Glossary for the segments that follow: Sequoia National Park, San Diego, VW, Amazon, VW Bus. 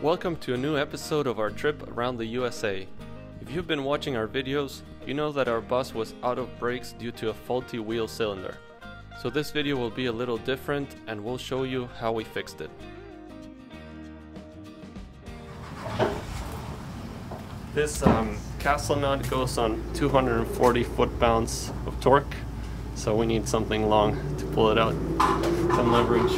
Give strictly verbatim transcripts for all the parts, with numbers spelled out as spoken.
Welcome to a new episode of our trip around the U S A. If you've been watching our videos, you know that our bus was out of brakes due to a faulty wheel cylinder. So this video will be a little different and we'll show you how we fixed it. This um, castle nut goes on two hundred forty foot-pounds of torque, so we need something long to pull it out and leverage.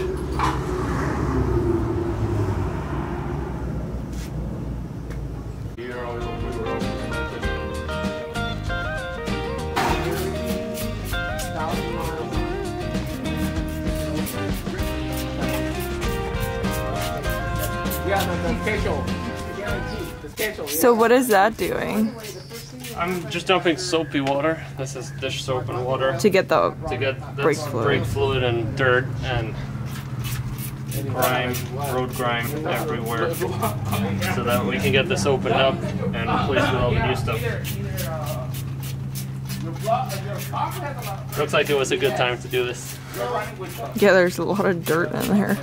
So what is that doing? I'm just dumping soapy water. This is dish soap and water. To get the to get brake fluid. brake fluid and dirt and grime, road grime everywhere, so that we can get this opened up and replaced with all the new stuff. Looks like it was a good time to do this. Yeah, there's a lot of dirt in there.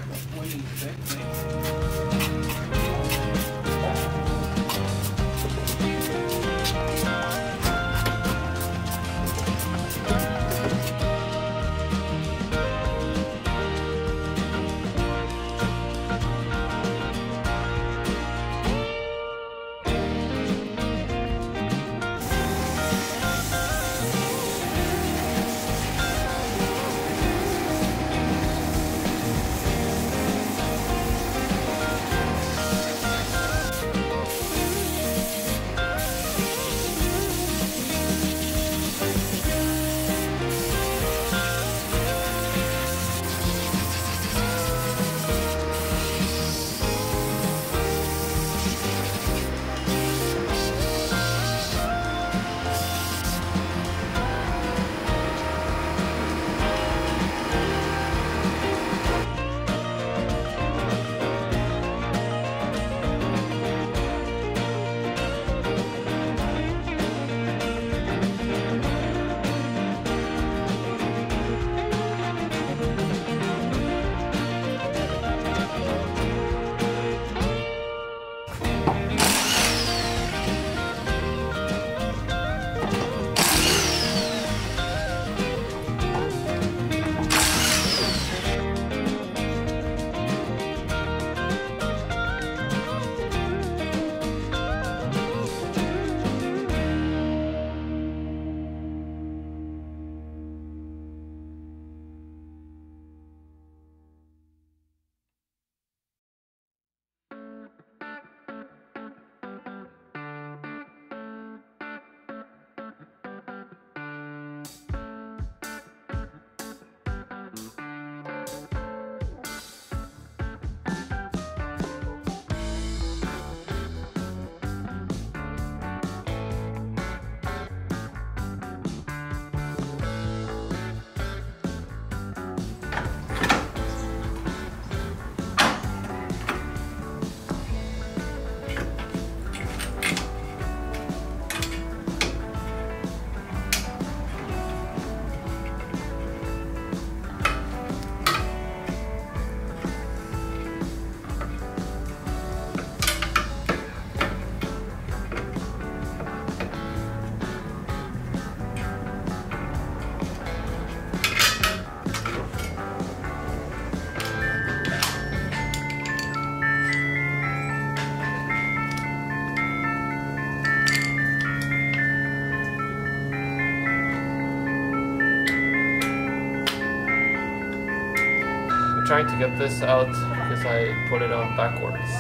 Trying to get this out because I put it on backwards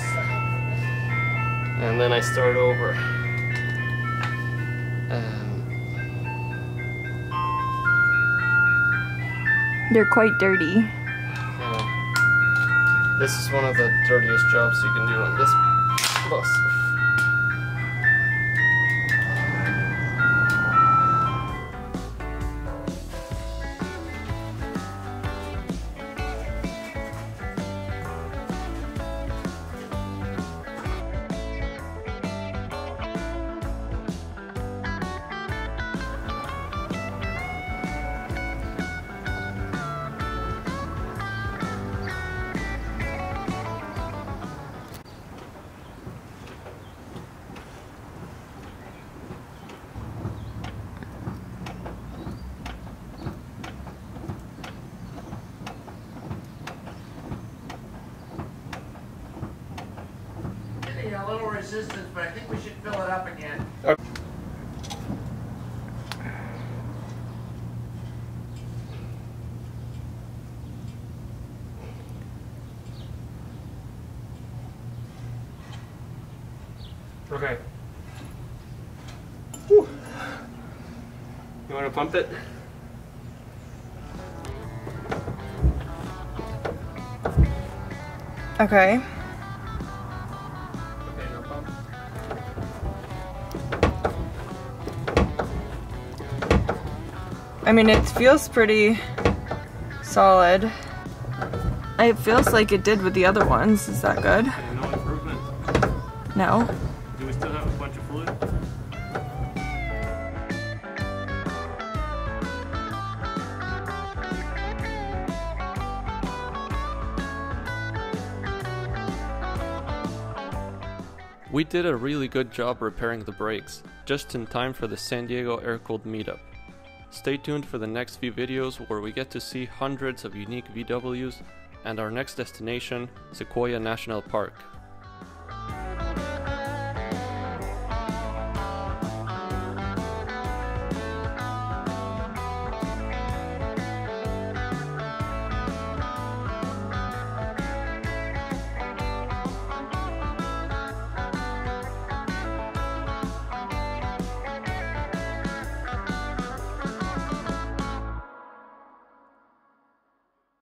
and then I start over. Um, They're quite dirty. Yeah. This is one of the dirtiest jobs you can do on this bus. assistance, but I think we should fill it up again. Okay. Okay. Whew. You want to pump it? Okay. I mean, it feels pretty solid. It feels like it did with the other ones. Is that good? Okay, no improvement. No. Do we still have a bunch of fluid? We did a really good job repairing the brakes, just in time for the San Diego air-cooled meetup. Stay tuned for the next few videos where we get to see hundreds of unique V Ws and our next destination, Sequoia National Park.